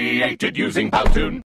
Created using PowToon.